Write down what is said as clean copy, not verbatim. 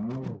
No.